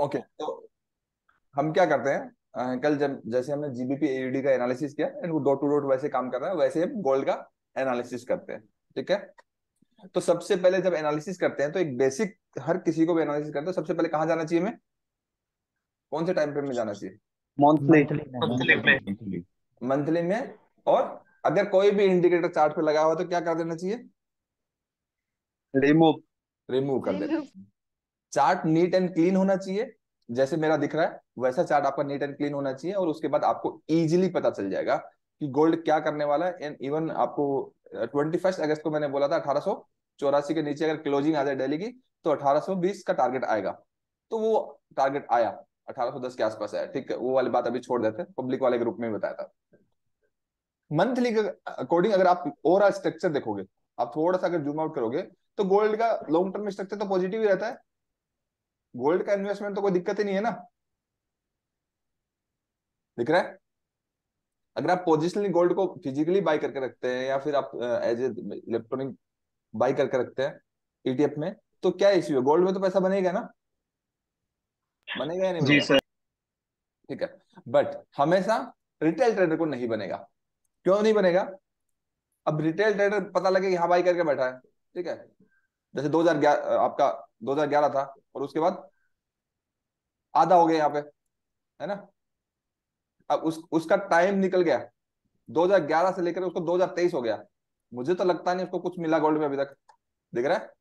Okay, तो हम क्या करते हैं, कल जब जैसे हमने जीबीपी एयूडी का एनालिसिस किया एंड वो डॉट टू डॉट वैसे काम कर रहा है, वैसे हम गोल्ड का एनालिसिस करते हैं। ठीक है, तो सबसे पहले जब एनालिसिस करते हैं तो एक बेसिक हर किसी को भी एनालिसिस करते हैं, सबसे पहले कहाँ जाना चाहिए हमें, कौन से टाइम फ्रेम में जाना चाहिए, मंथली में। और अगर कोई भी इंडिकेटर चार्ट पे लगा हुआ तो क्या कर देना चाहिए, रिमूव कर देना। चार्ट नीट एंड क्लीन होना चाहिए, जैसे मेरा दिख रहा है वैसा चार्ट आपका नीट एंड क्लीन होना चाहिए, और उसके बाद आपको इजीली पता चल जाएगा कि गोल्ड क्या करने वाला है। एंड इवन आपको 21 अगस्त को मैंने बोला था 1884 के नीचे अगर क्लोजिंग आ जाए डेली की तो 1820 का टारगेट आएगा, तो वो टारगेट आया 1810 के आसपास आया। ठीक है, वो वाली बात अभी छोड़ देते हैं, पब्लिक वाले ग्रुप में बताया था। मंथली के अकॉर्डिंग अगर आप ओवरऑल स्ट्रक्चर देखोगे, आप थोड़ा सा अगर जूम आउट करोगे तो गोल्ड का लॉन्ग टर्म स्ट्रक्चर तो पॉजिटिव ही रहता है, गोल्ड का इन्वेस्टमेंट तो कोई दिक्कत ही नहीं है ना, दिख रहा है। अगर आप पोजिशनली गोल्ड को फिजिकली बाय करके रखते हैं या फिर आप एज ए इलेक्ट्रॉनिक बाय करके रखते हैं ईटीएफ में, तो क्या इश्यू है, गोल्ड में तो पैसा बनेगा ना, बनेगा या नहीं जी सर। ठीक है, बट हमेशा रिटेल ट्रेडर को नहीं बनेगा। क्यों नहीं बनेगा, अब रिटेल ट्रेडर पता लगे यहाँ बाई करके बैठा है। ठीक है, जैसे 2011 आपका 2011 था और उसके बाद आधा हो गया यहाँ पे, है ना। अब उसका टाइम निकल गया, 2011 से लेकर उसको 2023 हो गया, मुझे तो लगता नहीं उसको कुछ मिला गोल्ड में अभी तक, दिख रहा है।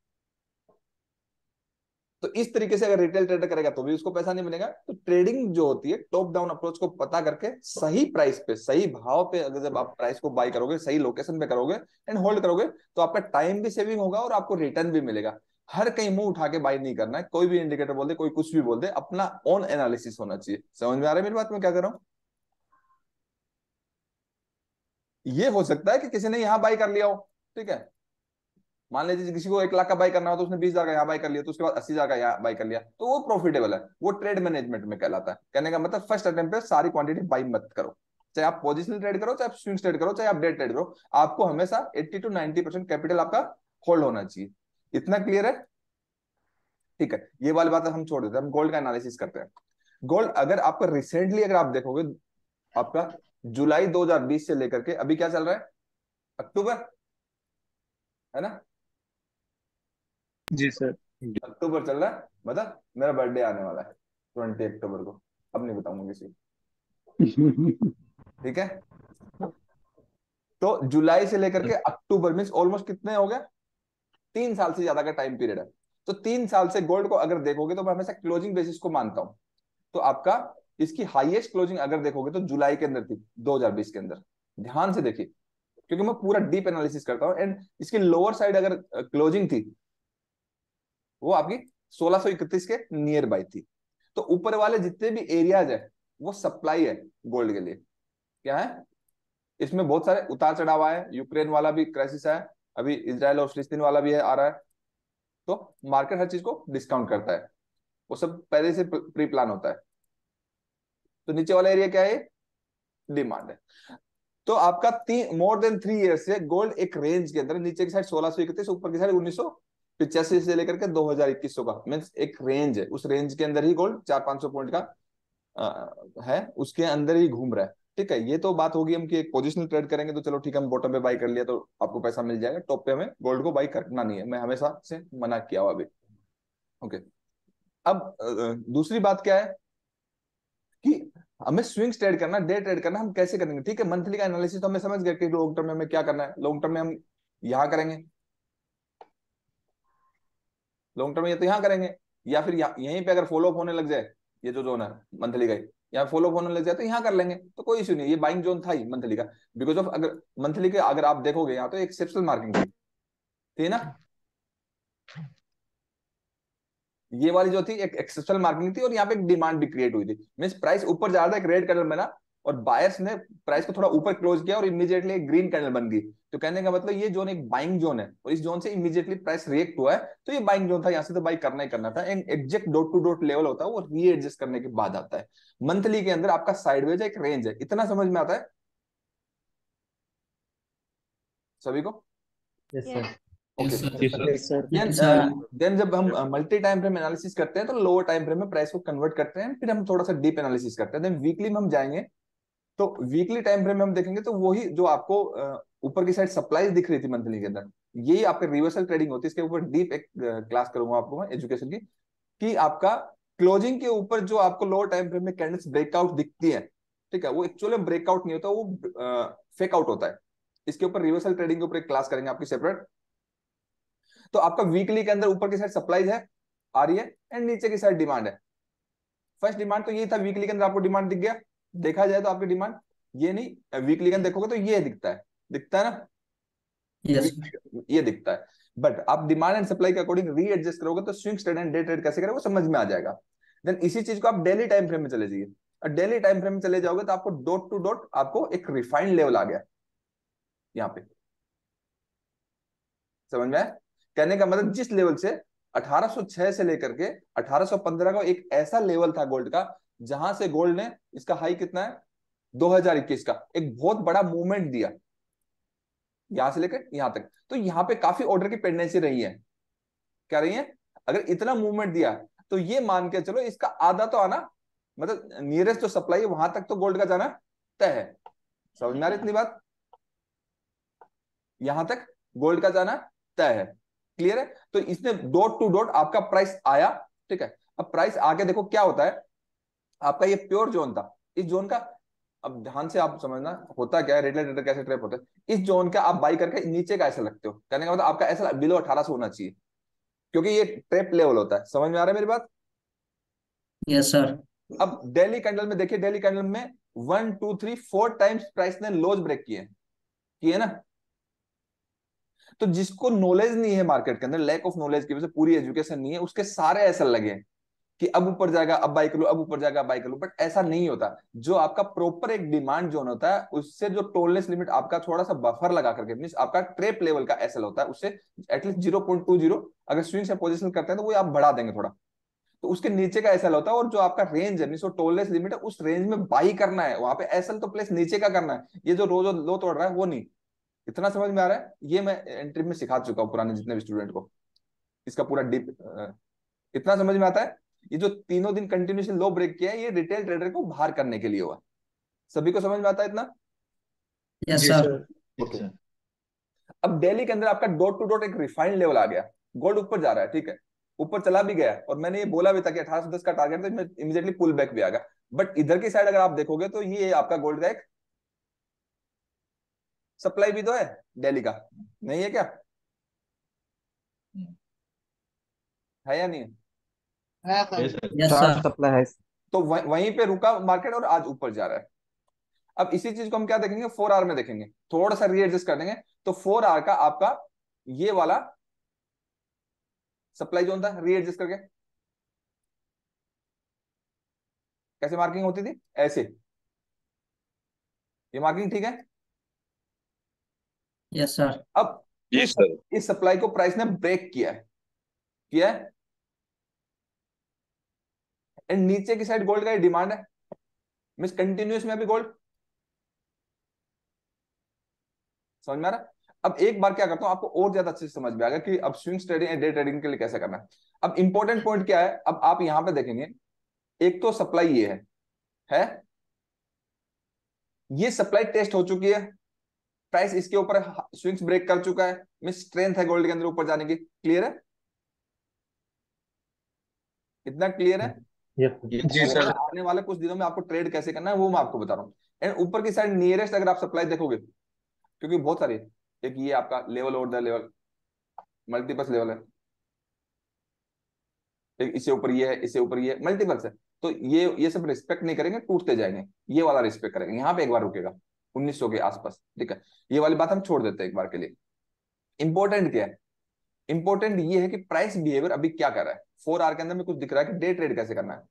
तो इस तरीके से अगर रिटेल ट्रेडर करेगा तो भी उसको पैसा नहीं बनेगा। तो ट्रेडिंग जो होती है टॉप डाउन अप्रोच को पता करके सही प्राइस पे, सही भाव पे, अगर जब आप प्राइस को बाय करोगे, सही लोकेशन पे करोगे एंड होल्ड करोगे तो आपका टाइम भी सेविंग होगा और आपको रिटर्न भी मिलेगा। हर कहीं मुंह उठा के बाय नहीं करना है, कोई भी इंडिकेटर बोल दे, कोई कुछ भी बोल दे, अपना ओन एनालिसिस होना चाहिए। समझ में आ रहा है मेरी बात में क्या कर रहा हूँ। ये हो सकता है कि किसी ने यहाँ बाय कर लिया हो, ठीक है, मान लीजिए किसी को 1 लाख का बाय करना हो तो उसने 20,000 का यहाँ बाय कर लिया, तो उसके बाद 80,000 का यहाँ बाय कर लिया, तो वो प्रॉफिटेबल है, वो ट्रेड मैनेजमेंट में कहलाता है। कहने का मतलब फर्स्ट अटेम्प्ट पे सारी क्वांटिटी बाय मत करो, चाहे आप पोजिशनल ट्रेड करो, चाहे आप स्विंग ट्रेड करो, चाहे आप डे ट्रेड करो, आपको हमेशा 80 से 90% कैपिटल आपका होल्ड होना चाहिए। इतना क्लियर है। ठीक है, ये वाली बात हम छोड़ देते हैं, हम गोल्ड का एनालिसिस करते हैं। गोल्ड अगर आपका रिसेंटली अगर आप देखोगे, आपका जुलाई 2020 से लेकर के अभी क्या चल रहा है, अक्टूबर है ना जी सर, अक्टूबर चल रहा है, मतलब मेरा बर्थडे आने वाला है 20 अक्टूबर को, अब नहीं बताऊंगा किसी। ठीक है, तो जुलाई से लेकर के अक्टूबर मींस ऑलमोस्ट कितने हो गया, 3 साल से ज्यादा का टाइम पीरियड है। तो 3 साल से गोल्ड को अगर देखोगे तो मैं हमेशा क्लोजिंग बेसिस को मानता हूं, तो आपका इसकी हाईएस्ट क्लोजिंग अगर देखोगे तो जुलाई के अंदर थी 2020 के अंदर। ध्यान से देखिए क्योंकि मैं पूरा डीप एनालिसिस करता हूं। एंड इसकी लोअर साइड अगर क्लोजिंग थी वो आपकी 1631 के नियर बाई थी। तो ऊपर वाले जितने भी एरियाज है वो सप्लाई है गोल्ड के लिए। क्या है, इसमें बहुत सारे उतार चढ़ाव आए, यूक्रेन वाला भी क्राइसिस है, अभी इजराइल और फिलिस्तीन वाला भी है, आ रहा है। तो मार्केट हर चीज को डिस्काउंट करता है, वो सब पहले से प्री प्लान होता है। तो नीचे वाला एरिया क्या है, डिमांड है। तो आपका मोर देन 3 इयर्स से गोल्ड एक रेंज के अंदर, नीचे की साइड 1631, ऊपर की साइड 1985 से लेकर के 2100 का, मीन्स एक रेंज है। उस रेंज के अंदर ही गोल्ड 400-500 पॉइंट का है, उसके अंदर ही घूम रहा है। ठीक है, ये तो बात होगी हम कि एक पोजिशनल ट्रेड करेंगे तो चलो ठीक है, हम बॉटम पे बाई कर लिया तो आपको पैसा मिल जाएगा। टॉप पे हमें गोल्ड को बाई करना नहीं है, मैं हमेशा से मना किया हुआ अभी। ओके, अब दूसरी बात क्या है कि हमें स्विंग ट्रेड करना, डे ट्रेड करना हम कैसे करेंगे। ठीक है, मंथली का एनालिसिस तो हमें समझ गए कि लॉन्ग टर्म में हमें क्या करना है। लॉन्ग टर्म में हम यहाँ करेंगे, लॉन्ग टर्म में ये तो यहाँ करेंगे, या फिर यहीं पे अगर फॉलो अप होने लग जाए, ये जो जोन है मंथली का, यहाँ फॉलो अप होने लग जाए तो यहाँ कर लेंगे, तो कोई इश्यू नहीं। ये बाइंग जोन था ही मंथली का, बिकॉज ऑफ अगर मंथली के अगर आप देखोगे यहाँ तो एक्सेप्शनल मार्किंग थी ना, ये वाली जो थी एक एक्सेप्शनल मार्किंग थी, और यहाँ पे एक डिमांड भी क्रिएट हुई थी। मींस प्राइस ऊपर जा रहा था, एक रेड कैंडल बना और बायर्स ने प्राइस को थोड़ा ऊपर क्लोज किया और इमीडिएटली एक ग्रीन कैंडल बन गई। तो कहने का मतलब ये जोन एक बाइंग जोन है और इस जोन से इमीडिएटली प्राइस रिएक्ट हुआ है, तो ये बाइंग जोन था, यहाँ से तो बाई करना ही करना था। And exact dot to dot level होता है, वो रीएडजस्ट करने के बाद आता है। मंथली के अंदर आपका साइडवेज एक रेंज है, इतना समझ में आता है सभी को। देन जब हम मल्टी टाइम फ्रेम एनालिसिस करते हैं तो लोअर टाइम फ्रेम में प्राइस को कन्वर्ट करते हैं, फिर हम थोड़ा सा डीप एनालिसिस करते हैं। देन वीकली में हम जाएंगे तो वीकली टाइम फ्रेम में हम देखेंगे तो वही जो आपको ऊपर की साइड सप्लाई दिख रही थी मंथली के अंदर, यही आपका रिवर्सल ट्रेडिंग होती है। इसके ऊपर डीप एक क्लास करूंगा आपको मैं एजुकेशन की, कि आपका क्लोजिंग के ऊपर जो आपको लोअर टाइम फ्रेम में कैंडल्स ब्रेकआउट दिखती है, ठीक है, वो एक्चुअली ब्रेकआउट नहीं होता, वो फेकआउट होता है। इसके ऊपर रिवर्सल ट्रेडिंग के ऊपर एक क्लास करेंगे आपकी सेपरेट। तो आपका वीकली के अंदर ऊपर की साइड सप्लाई है आ रही है एंड नीचे की साइड डिमांड है। फर्स्ट डिमांड तो ये था, वीकली के अंदर आपको डिमांड दिख गया। देखा जाए तो आपकी डिमांड ये नहीं, वीकली के अंदर देखोगे तो ये दिखता है ना, yes. ये दिखता है। बट आप डिमांड एंड सप्लाई के अकॉर्डिंग री एडजस्ट करोगे तो swing trade and day trade कैसे करें वो समझ में आ जाएगा। देन इसी चीज को आप डेली टाइम फ्रेम में चले जाइए, और डेली टाइम फ्रेम में चले जाओगे तो आपको डॉट टू डॉट आपको एक रिफाइंड लेवल आ गया यहाँ पे, समझ में आया? कहने का मतलब जिस लेवल से 1806 से लेकर के 1815 का एक ऐसा लेवल था गोल्ड का, जहां से गोल्ड ने इसका हाई कितना है 2021 का एक बहुत बड़ा मूवमेंट दिया यहां से लेकर यहां तक। तो यहाँ पे काफी ऑर्डर की पेंडेंसी रही है, क्या रही है? अगर इतना मूवमेंट दिया तो ये मान के चलो इसका आधा तो आना, मतलब नियरेस्ट जो सप्लाई है वहां तक तो गोल्ड का जाना तय है। समझ में आ रही इतनी बात? यहां तक गोल्ड का जाना तय है, क्लियर है? तो इसने डॉट टू डॉट आपका प्राइस आया, ठीक है। अब प्राइस आके देखो क्या होता है, आपका ये प्योर जोन था। इस जोन का अब ध्यान से आप समझना होता क्या है, रिटेलर कैसे ट्रैप होता है। इस जोन का आप बाई करके नीचे का ऐसा लगते हो, कहने का मतलब आपका ऐसा बिलो 1800 होना चाहिए, क्योंकि ये ट्रैप लेवल होता है। समझ में आ रहा है मेरी बात? Yes sir. अब डेली कैंडल में देखिए, डेली कैंडल में 1 2 3 4 टाइम्स प्राइस ने लोज ब्रेक किए ना। तो जिसको नॉलेज नहीं है मार्केट के अंदर, लैक ऑफ नॉलेज की वजह से पूरी एजुकेशन नहीं है, उसके सारे ऐसा लगे कि अब ऊपर जाएगा अब बाई कर लो, अब ऊपर जाएगा बाई कर लो। बट ऐसा नहीं होता। जो आपका प्रॉपर एक डिमांड जोन होता है, उससे जो टोलरेंस लिमिट आपका थोड़ा सा बफर लगा करके, मींस आपका ट्रेप लेवल का एसएल होता है, उससे एटलीस्ट 0.20 अगर स्विंग से पोजिशन करते हैं तो वो आप बढ़ा देंगे थोड़ा, तो उसके नीचे का एसएल होता है। और जो आपका रेंज है, मींस वो टोलरेंस लिमिट है, उस रेंज में बाई करना है। वहां पे एसएल तो प्लेस नीचे का करना है, ये जो रोज लो तोड़ रहा है वो नहीं। इतना समझ में आ रहा है? ये मैं एंट्री में सिखा चुका हूं पुराने जितने भी स्टूडेंट को, इसका पूरा डीप इतना समझ में आता है। ये जो तीनों दिन कंटिन्यूस लो ब्रेक किया है, ये रिटेल ट्रेडर को बाहर करने के लिए हुआ। सभी को समझ में आता है इतना? Yes sir. ओके। अब डेली के अंदर आपका डॉट टू डॉट एक रिफाइंड लेवल आ गया, गोल्ड ऊपर जा रहा है, ठीक है, ऊपर चला भी गया। और मैंने ये बोला भी था कि 1810 का टारगेट है, तो इमीडिएटली पुल बैक भी आ गया। बट इधर की साइड अगर आप देखोगे तो ये आपका गोल्ड का एक सप्लाई भी तो है, डेली का नहीं है क्या? है या नहीं है? सप्लाई है। तो वहीं पे रुका मार्केट और आज ऊपर जा रहा है। अब इसी चीज को हम क्या देखेंगे, 4 आवर में देखेंगे, थोड़ा सा रीएडजस्ट कर देंगे। तो 4 आवर का आपका ये वाला सप्लाई जोन था, रीएडजस्ट करके कैसे मार्किंग होती थी, ऐसे ये मार्किंग, ठीक है? Yes sir. अब यस सर, इस सप्लाई को प्राइस ने ब्रेक किया है एंड नीचे की साइड गोल्ड का ये डिमांड है, मिस कंटिन्यूअस में अभी गोल्ड। समझ में आ रहा है? अब एक बार क्या करता हूं आपको और ज्यादा अच्छे से समझ में आएगा कि अब swing trading and day trading के लिए कैसे करना है। अब इंपॉर्टेंट पॉइंट क्या है, अब आप यहां पे देखेंगे, एक तो सप्लाई ये है? ये सप्लाई टेस्ट हो चुकी है, प्राइस इसके ऊपर स्विंग्स ब्रेक कर चुका है, मिस स्ट्रेंथ है गोल्ड के अंदर ऊपर जाने की। क्लियर है? इतना क्लियर है? जी सर। आने वाले कुछ दिनों में आपको ट्रेड कैसे करना है वो मैं आपको बता रहा हूँ। एंड ऊपर की साइड नियरेस्ट अगर आप सप्लाई देखोगे, क्योंकि बहुत सारी, एक ये आपका लेवल और द लेवल मल्टीपल्स लेवल है, एक इससे ऊपर ये है, इससे ऊपर ये है, मल्टीपल्स है। तो ये सब रिस्पेक्ट नहीं करेंगे, टूटते जाएंगे। ये वाला रिस्पेक्ट करेंगे, यहाँ पे एक बार रुकेगा 1900 के आसपास, ठीक है। ये वाली बात हम छोड़ देते हैं एक बार के लिए। इंपॉर्टेंट क्या है? इंपॉर्टेंट ये है कि प्राइस बिहेवियर अभी क्या कर रहा है। 4 आवर के अंदर में कुछ दिख रहा है कि डे ट्रेड कैसे करना है।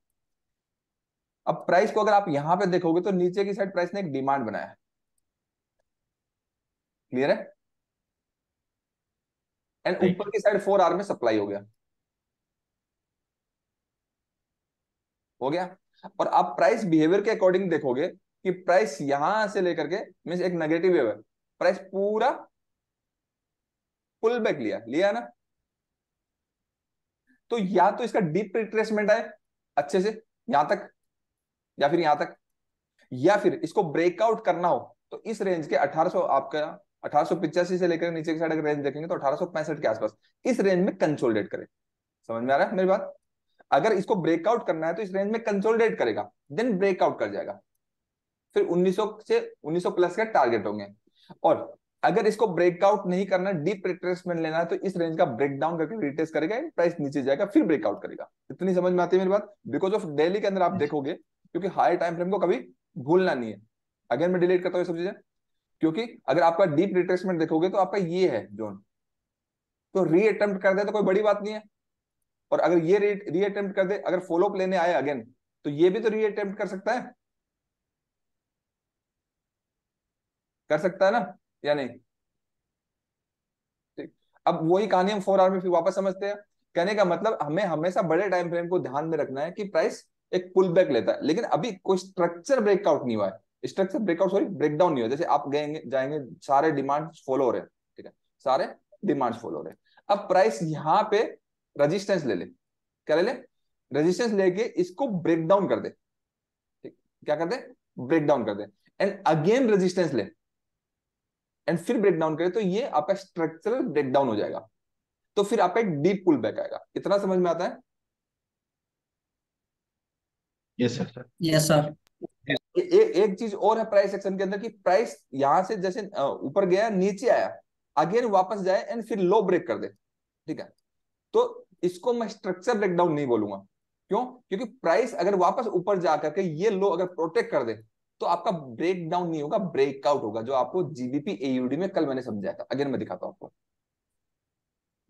अब प्राइस को अगर आप यहां पे देखोगे तो नीचे की साइड प्राइस ने एक डिमांड बनाया, क्लियर है? एंड ऊपर की साइड 4 आवर में सप्लाई हो गया। और आप प्राइस बिहेवियर के अकॉर्डिंग देखोगे कि प्राइस यहां से लेकर के, मींस एक नेगेटिव वेव है, प्राइस पूरा पुल बैक लिया, लिया ना, तो या तो इसका डीप रिट्रेसमेंट आए अच्छे से यहां तक या फिर यहां तक, या फिर इसको ब्रेकआउट करना हो तो इस रेंज के 1800 आपका 1885 से लेकर नीचे की साइड अगर रेंज देखेंगे तो 1865 के आसपास इस रेंज में कंसोलिडेट करे। समझ में आ रहा है मेरी बात? अगर इसको ब्रेकआउट करना है तो इस रेंज में कंसोलिडेट करेगा, देन ब्रेकआउट कर जाएगा, फिर 1900 से 1900 प्लस के टारगेट होंगे। और अगर इसको ब्रेकआउट नहीं करना, डीप रिट्रेसमेंट लेना है तो इस रेंज का ब्रेकडाउन करके रिटेस्ट करेगा, प्राइस नीचे जाएगा, फिर ब्रेकआउट करेगा। इतनी समझ में आती है मेरी बात? बिकॉज ऑफ डेली के अंदर आप देखोगे, क्योंकि हायर टाइम फ्रेम को कभी भूलना नहीं है। अगेन मैं डिलीट करता हूं ये सब चीजें, क्योंकि अगर आपका डीप रिट्रेसमेंट देखोगे तो आपका ये है जोन, तो री अटेम्प्ट कर दे तो कोई बड़ी बात नहीं है, और अगर ये री अटेम्प्ट कर दे, अगर फॉलो अप लेने आए अगेन तो ये भी तो री अटेम्प्ट कर सकता है, कर सकता है ना, या नहीं? ठीक, अब वही कहानी हम 4 आवर में फिर वापस समझते हैं। कहने का मतलब हमें हमेशा बड़े टाइम फ्रेम को ध्यान में रखना है कि प्राइस एक पुल बैक लेता है, लेकिन अभी कोई स्ट्रक्चर ब्रेकआउट नहीं हुआ है, स्ट्रक्चर ब्रेकआउट सॉरी ब्रेकडाउन नहीं हुआ। जैसे आप गएंगे जाएंगे सारे डिमांड फॉलो हो रहे हैं, ठीक है, सारे डिमांड फॉलो हो रहे हैं। अब प्राइस यहाँ पे रजिस्टेंस ले ले, क्या ले ले? रजिस्टेंस लेके इसको ब्रेकडाउन कर दे, ठीक, क्या कर दे? ब्रेकडाउन कर दे, एंड अगेन रजिस्टेंस ले एंड फिर ब्रेकडाउन करे तो ये आपका स्ट्रक्चरल ब्रेकडाउन हो जाएगा, तो फिर आपका एक डीप पुल बैक आएगा। इतना समझ में आता है? Yes sir, yes sir. एक चीज और है प्राइस एक्शन के अंदर कि प्राइस यहां से जैसे ऊपर गया नीचे आया, अगेन वापस जाए एंड फिर लो ब्रेक कर दे, ठीक है, तो इसको मैं स्ट्रक्चर ब्रेकडाउन नहीं बोलूंगा। क्यों? क्योंकि प्राइस अगर वापस ऊपर जा करके ये लो अगर प्रोटेक्ट कर दे तो आपका ब्रेकडाउन नहीं होगा, ब्रेकआउट होगा, जो आपको जीबीपी एयूडी में कल मैंने समझाया था। अगेन मैं दिखाता हूं आपको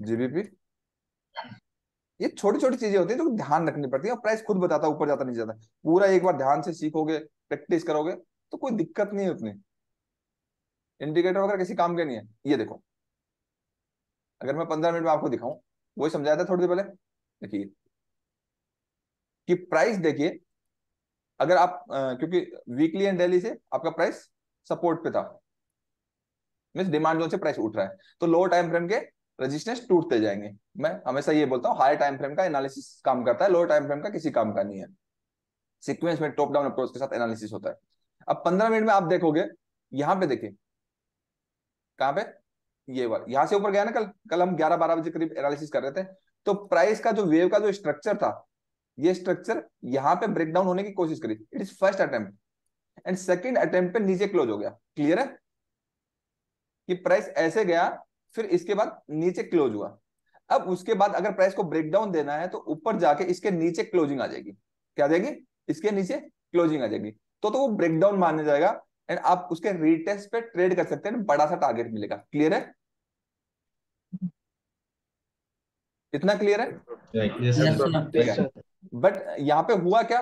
जीबीपी। ये छोटी छोटी चीजें होती है जो ध्यान रखनी पड़ती है, और प्राइस खुद बताता है ऊपर जाता नहीं जाता। पूरा एक बार ध्यान से सीखोगे, प्रैक्टिस करोगे तो कोई दिक्कत नहीं है उतनी। इंडिकेटर वगैरह किसी काम के नहीं है। ये देखो, अगर मैं 15 मिनट में आपको दिखाऊं, वही समझाया था थोड़ी देर पहले। देखिए कि प्राइस, देखिए अगर आप क्योंकि वीकली एंड डेली से आपका प्राइस सपोर्ट पे था, मींस डिमांड जोन से प्राइस उठ रहा है, तो लोअर टाइम फ्रेम के रेजिस्टेंस टूटते जाएंगे। मैं हमेशा ये बोलता हूं, हाई टाइम फ्रेम का एनालिसिस काम करता है, लोअर टाइम फ्रेम का किसी काम का नहीं है। सीक्वेंस में टॉप डाउन अप्रोच के साथ एनालिसिस होता है। अब 15 मिनट में आप देखोगे, यहां पे देखिए कहां पे, ये बार यहां से ऊपर गया ना, कल हम 11-12 बजे करीब एनालिसिस कर रहे थे, तो प्राइस का जो वेव का जो स्ट्रक्चर था, ये स्ट्रक्चर यहाँ पे ब्रेकडाउन होने की कोशिश करी। It is first attempt and second attempt पे नीचे क्लोज हो गया। क्लियर है कि प्राइस ऐसे गया, फिर इसके बाद नीचे क्लोज हुआ। अब उसके बाद अगर प्राइस को ब्रेकडाउन देना है तो ऊपर जाके इसके नीचे क्लोजिंग आ जाएगी। क्या जाएगी? इसके नीचे क्लोजिंग आ जाएगी, तो वो ब्रेकडाउन माना जाएगा एंड आप उसके रीटेस्ट पे ट्रेड कर सकते हैं, बड़ा सा टारगेट मिलेगा। क्लियर है? इतना क्लियर है? बट यहाँ पे हुआ क्या,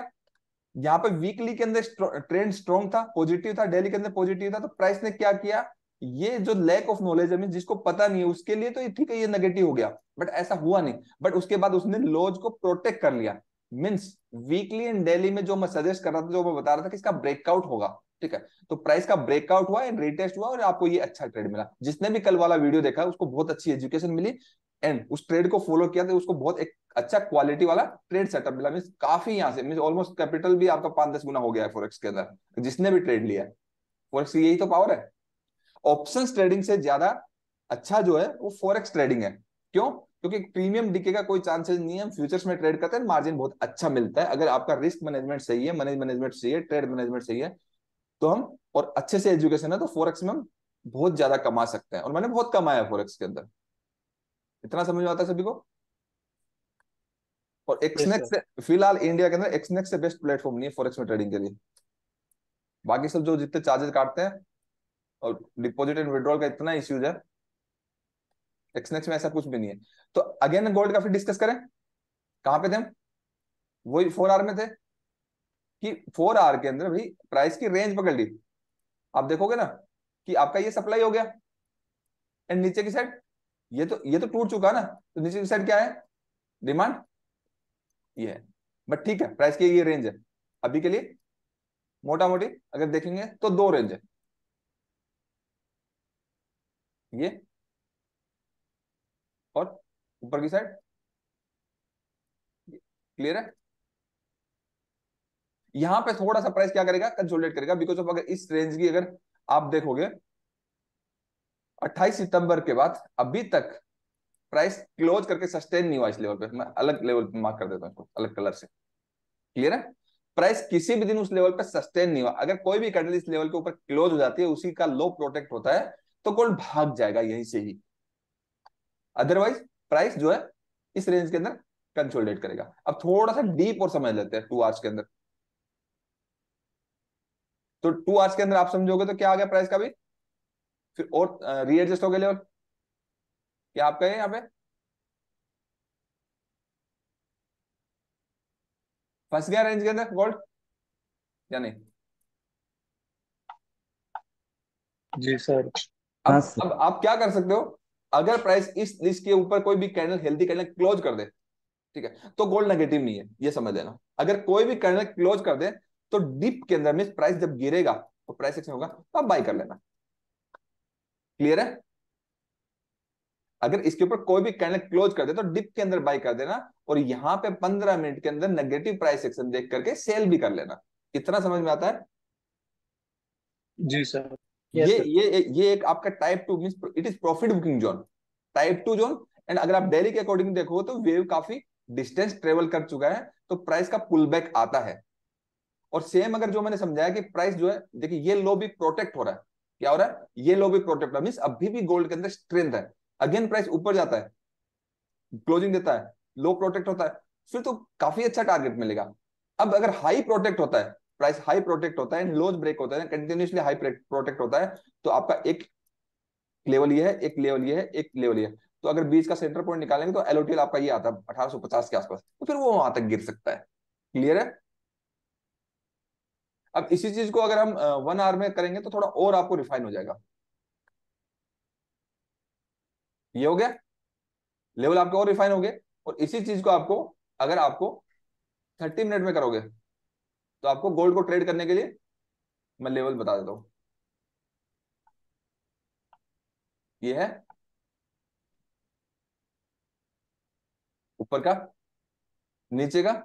यहाँ पे वीकली के अंदर ट्रेंड स्ट्रॉन्ग था, पॉजिटिव था, डेली के अंदर पॉजिटिव था, तो प्राइस ने क्या किया, ये जो लैक ऑफ नॉलेज है, जिसको पता नहीं है उसके लिए तो ठीक है ये नेगेटिव हो गया, बट ऐसा हुआ नहीं। बट उसके बाद उसने लोज को प्रोटेक्ट कर लिया। मींस वीकली एंड डेली में जो मैं सजेस्ट कर रहा था, जो मैं बता रहा था कि इसका ब्रेकआउट होगा, ठीक है, तो प्राइस का ब्रेकआउट हुआ एंड रिटेस्ट हुआ और आपको ये अच्छा ट्रेड मिला। जिसने भी कल वाला वीडियो देखा उसको बहुत अच्छी एजुकेशन मिली एंड उस ट्रेड को फॉलो किया तो उसको बहुत एक अच्छा क्वालिटी वाला ट्रेड सेटअप मिला। मींस काफी यहाँ से मींस ऑलमोस्ट कैपिटल भी आपका 5-10 गुना हो गया है फोरेक्स के अंदर, जिसने भी ट्रेड लिया है। फोरेक्स की यही तो पावर है, ऑप्शंस ट्रेडिंग से ज्यादा अच्छा जो है वो फोरेक्स ट्रेडिंग है। क्यों? क्योंकि प्रीमियम डिके का कोई चांसेस नहीं है, हम फ्यूचर्स में ट्रेड करते हैं, मार्जिन बहुत अच्छा मिलता है। अगर आपका रिस्क मैनेजमेंट सही है, मनी मैनेजमेंट सही है, ट्रेड मैनेजमेंट सही है, तो हम और अच्छे से एजुकेशन है तो फोरेक्स में हम बहुत ज्यादा कमा सकते हैं, और मैंने बहुत कमाया है फोरेक्स के अंदर। इतना समझ में आता है सभी को? और Xnext फिलहाल इंडिया के अंदर Xnext से बेस्ट प्लेटफॉर्म नहीं है फॉरेक्स में ट्रेडिंग के लिए। बाकी सब जो जितने चार्जेस काटते हैं और डिपॉजिट एंड विड्रॉल का इतना इश्यूज है, Xnext में ऐसा कुछ भी नहीं है। तो अगेन गोल्ड का फिर डिस्कस करें, कहां पे थे हम? वही 4 आवर में थे कि 4 आवर के अंदर भाई प्राइस की रेंज पकड़ ली। आप देखोगे ना कि आपका ये सप्लाई हो गया एंड नीचे की साइड ये तो टूट चुका ना, तो नीचे की साइड क्या है? डिमांड ये है, बट ठीक है प्राइस की ये रेंज है अभी के लिए। मोटा मोटी अगर देखेंगे तो 2 रेंज है, ये और ऊपर की साइड। क्लियर है? यहां पे थोड़ा सा प्राइस क्या करेगा, कंसोलिडेट करेगा, बिकॉज ऑफ अगर इस रेंज की अगर आप देखोगे 28 सितंबर के बाद अभी तक प्राइस क्लोज करके सस्टेन नहीं हुआ इस लेवल पे। मैं अलग लेवल पे मार्क कर देता हूं इसको अलग कलर से। क्लियर है? प्राइस किसी भी दिन उस लेवल पे सस्टेन नहीं हुआ। अगर कोई भी कैंडल इस लेवल के ऊपर क्लोज हो जाती है, उसी का लो प्रोटेक्ट होता है, तो गोल्ड भाग जाएगा यहीं से ही। अदरवाइज प्राइस जो है इस रेंज के अंदर कंसोलिडेट करेगा। अब थोड़ा सा डीप और समझ लेते हैं 2 आवर्स के अंदर। तो 2 आवर्स के अंदर आप समझोगे तो क्या आ गया प्राइस का भी, फिर और रीएडजस्ट हो गया लेवल। क्या आपका है यहाँ पे फंस गया रेंज के अंदर गोल्ड या नहीं? जी सर। अब आप क्या कर सकते हो, अगर प्राइस इस के ऊपर कोई भी कैंडल, हेल्दी कैंडल क्लोज कर दे, ठीक है, तो गोल्ड नेगेटिव नहीं है, ये समझ लेना। अगर कोई भी कैंडल क्लोज कर दे तो डिप के अंदर में प्राइस जब गिरेगा तो प्राइस एक्शन होगा, तो आप बाय कर लेना। क्लियर है? अगर इसके ऊपर कोई भी कैंडल क्लोज कर दे तो डिप के अंदर बाय कर देना, और यहां पे 15 मिनट के अंदर नेगेटिव प्राइस एक्शन देख करके सेल भी कर लेना। इतना समझ में आता है? जी सर। ये एक आपका type 2 means it is profit booking zone, type 2 zone. And अगर आप डेली के अकॉर्डिंग देखो तो वेव काफी डिस्टेंस ट्रेवल कर चुका है, तो प्राइस का पुल बैक आता है। और सेम अगर जो मैंने समझाया कि प्राइस जो है, देखिए ये लो भी प्रोटेक्ट हो रहा है। क्या हो रहा है? ये लो भी प्रोटेक्ट हो रहा है, मींस अभी भी गोल्ड के अंदर स्ट्रेंथ है। अगेन प्राइस ऊपर जाता है, क्लोजिंग देता है, लो प्रोटेक्ट होता है, फिर तो काफी अच्छा टारगेट मिलेगा। अब अगर हाई प्रोटेक्ट होता है, प्राइस हाई प्रोटेक्ट होता है एंड लोज ब्रेक होता है, कंटिन्यूअसली हाई प्रोटेक्ट होता है, तो आपका एक लेवल ये है, एक लेवल ये है, एक लेवल ये है। तो अगर बीच का सेंटर पॉइंट निकालेंगे तो एलओटीएल आपका ये आता है 1850 के आसपास, तो फिर वो वहां तक गिर सकता है। क्लियर है? अब इसी चीज को अगर हम 1 आवर में करेंगे तो थोड़ा और आपको रिफाइन हो जाएगा। ये हो गया लेवल आपके और रिफाइन हो गए। और इसी चीज को आपको अगर आपको 30 मिनट में करोगे तो आपको गोल्ड को ट्रेड करने के लिए मैं लेवल बता देता हूँ। ये है ऊपर का, नीचे का।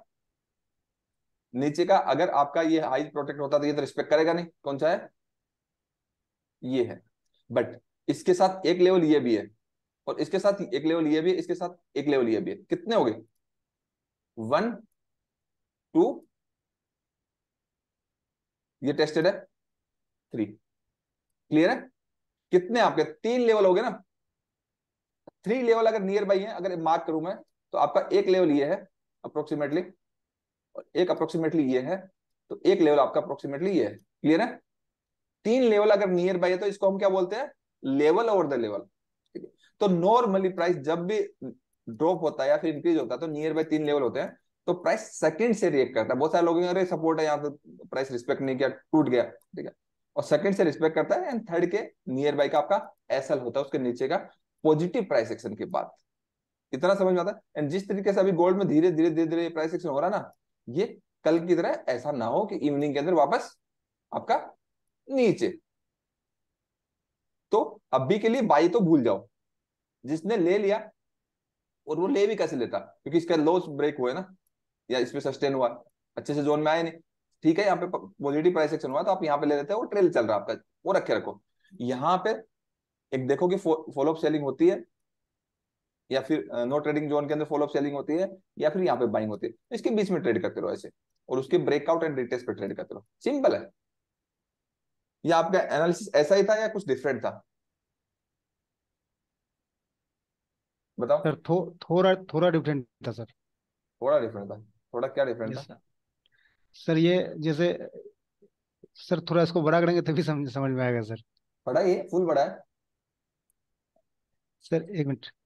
नीचे का अगर आपका ये हाई प्रोटेक्ट होता तो ये तो रिस्पेक्ट करेगा नहीं, कौन सा है? ये है। बट इसके साथ एक लेवल ये भी है, और इसके साथ एक लेवल ये भी है, इसके साथ एक लेवल ये भी है। कितने हो गए? 1, 2, ये टेस्टेड है 3। क्लियर है? कितने आपके 3 लेवल हो गए ना। 3 लेवल अगर नियर बाई है, अगर मार्क करूं मैं, तो आपका एक लेवल ये है अप्रोक्सीमेटली, और एक अप्रोक्सीमेटली ये है, तो एक लेवल आपका अप्रोक्सीमेटली ये है। क्लियर है? 3 लेवल अगर नियर बाई है तो इसको हम क्या बोलते हैं? Level over the level. तो नॉर्मली प्राइस जब भी ड्रॉप होता है या फिर इंक्रीज होता है तो नियर बाय 3 लेवल होते हैं, तो प्राइस सेकंड से रिएक्ट करता है। बहुत सारे लोग हैं, अरे सपोर्ट है यहाँ पे, प्राइस रिस्पेक्ट नहीं किया, टूट गया, ठीक है, और सेकंड से रिस्पेक्ट करता है। एंड थर्ड के नियर बाय का आपका एसएल होता है, उसके नीचे का पॉजिटिव प्राइस एक्शन के बाद। इतना समझ में आता है? एंड जिस तरीके से अभी गोल्ड में धीरे धीरे धीरे धीरे प्राइस एक्शन हो रहा है ना, ये कल की तरह ऐसा ना हो कि इवनिंग के अंदर वापस आपका नीचे। तो अभी के लिए बाई तो भूल जाओ, जिसने ले लिया। और वो ले भी कैसे लेता? क्योंकि इसका लोस ब्रेक हुआ है ना, या इस पे सस्टेन हुआ, अच्छे से जोन में आया नहीं, ठीक है, यहाँ पे पॉजिटिव प्राइस एक्शन हुआ तो आप यहाँ पे ले लेते हो, वो ट्रेल चल रहा है आपका, वो रखे रखो। यहाँ पे एक देखो कि फॉलोअप सेलिंग होती है या फिर नो ट्रेडिंग जोन के अंदर फॉलोअप सेलिंग होती है, या फिर यहाँ पे बाइंग होती है, इसके बीच में ट्रेड करते रहो ऐसे, और उसके ब्रेकआउट एंड रिटेस्ट पे ट्रेड करते रहो। सिंपल है। या आपका एनालिसिस ऐसा ही था या कुछ डिफरेंट था? बताओ सर। थोड़ा डिफरेंट था सर। थोड़ा डिफरेंट था? थोड़ा क्या डिफरेंट था सर? ये जैसे सर थोड़ा इसको बड़ा करेंगे तभी समझ में आएगा सर। बड़ा ये फुल बड़ा है सर। 1 मिनट।